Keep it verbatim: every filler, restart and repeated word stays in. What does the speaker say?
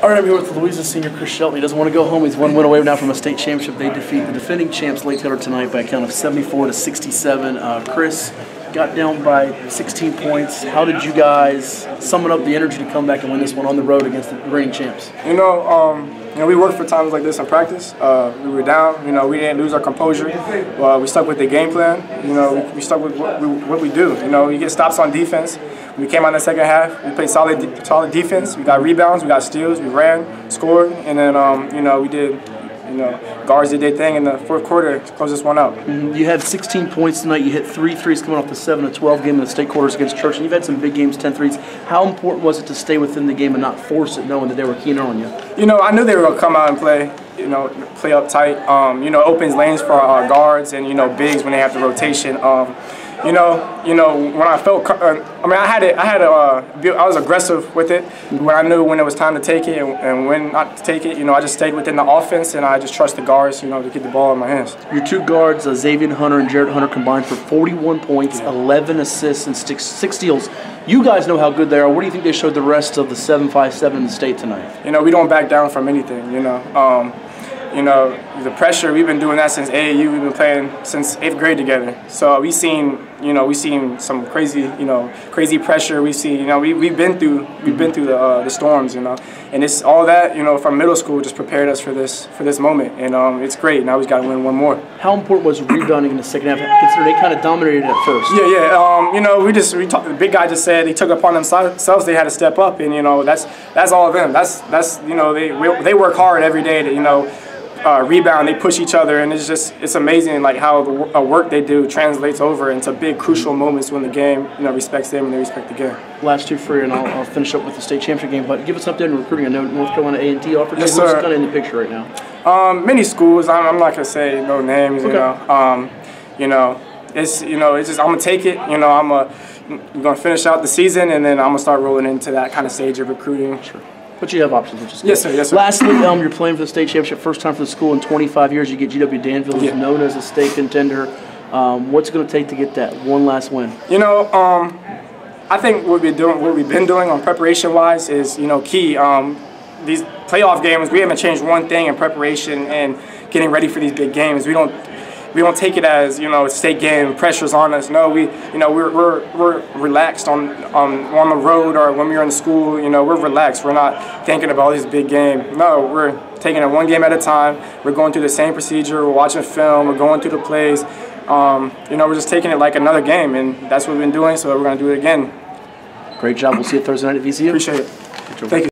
All right, I'm here with Louisa senior Chris Shelton. He doesn't want to go home. He's one win away now from a state championship. They defeat the defending champs Lake Taylor tonight by a count of seventy-four to sixty-seven. Uh, Chris got down by sixteen points. How did you guys summon up the energy to come back and win this one on the road against the reigning champs? You know, um, you know, we worked for times like this in practice. Uh, we were down. You know, we didn't lose our composure. Uh, we stuck with the game plan. You know, we, we stuck with what we, what we do. You know, we get stops on defense. We came out in the second half. We played solid, solid defense. We got rebounds. We got steals. We ran, scored, and then um, you know we did, you know, guards did their thing in the fourth quarter to close this one out. Mm-hmm. You had sixteen points tonight. You hit three threes coming off the seven to twelve game in the state quarters against Churchill. You've had some big games, ten threes. How important was it to stay within the game and not force it, knowing that they were keener on you? You know, I knew they were gonna come out and play. You know, play up tight. Um, you know, opens lanes for our guards and you know bigs when they have the rotation. Um, You know, you know when I felt. Uh, I mean, I had it. I had a. Uh, I was aggressive with it. When I knew when it was time to take it and, and when not to take it, you know, I just stayed within the offense and I just trust the guards, you know, to get the ball in my hands. Your two guards, uh, Xavier Hunter and Jared Hunter, combined for forty-one points, yeah. eleven assists, and six, six steals. You guys know how good they are. What do you think they showed the rest of the seven five seven in the state tonight? You know, we don't back down from anything. You know. Um, You know, the pressure, we've been doing that since A A U, we've been playing since eighth grade together. So we've seen, you know, we've seen some crazy, you know, crazy pressure. We've seen, you know, we, we've been through, we've been through the, uh, the storms, you know. And it's all that, you know, from middle school just prepared us for this, for this moment. And um, it's great. Now we've got to win one more. How important was rebounding in the second half? Considering they kind of dominated at first. Yeah, yeah. Um, you know, we just, we talked, the big guy just said they took upon themselves, they had to step up. And, you know, that's, that's all of them. That's, that's you know, they, they work hard every day to, you know, Uh, rebound, they push each other, and it's just it's amazing like how the uh, work they do translates over into big crucial moments when the game, you know, respects them and they respect the game. Last two for you, and I'll, I'll finish up with the state championship game. But give us an update on recruiting. I know North Carolina A and T offered. Yes, who's kind of in the picture right now? Um, many schools. I'm, I'm not gonna say no names. Okay. You know, um, you know, it's you know, it's just I'm gonna take it. You know, I'm a I'm gonna finish out the season, and then I'm gonna start rolling into that kind of stage of recruiting. Sure. But you have options, which is good. Yes, sir. Yes, sir. Lastly, um, you're playing for the state championship, first time for the school in twenty-five years. You get G W Danville, who's known as a state contender. Um, what's it going to take to get that one last win? You know, um, I think what we've been doing, what we've been doing on preparation-wise, is you know key. Um, these playoff games, we haven't changed one thing in preparation and getting ready for these big games. We don't. We don't take it as you know a state game, pressure's on us. No, we you know we're we're, we're relaxed on um, on the road or when we were in school. You know we're relaxed. We're not thinking about this big game. No, we're taking it one game at a time. We're going through the same procedure. We're watching film. We're going through the plays. Um, you know we're just taking it like another game, and that's what we've been doing. So we're gonna do it again. Great job. We'll see you Thursday night at V C U. Appreciate it. Thank you.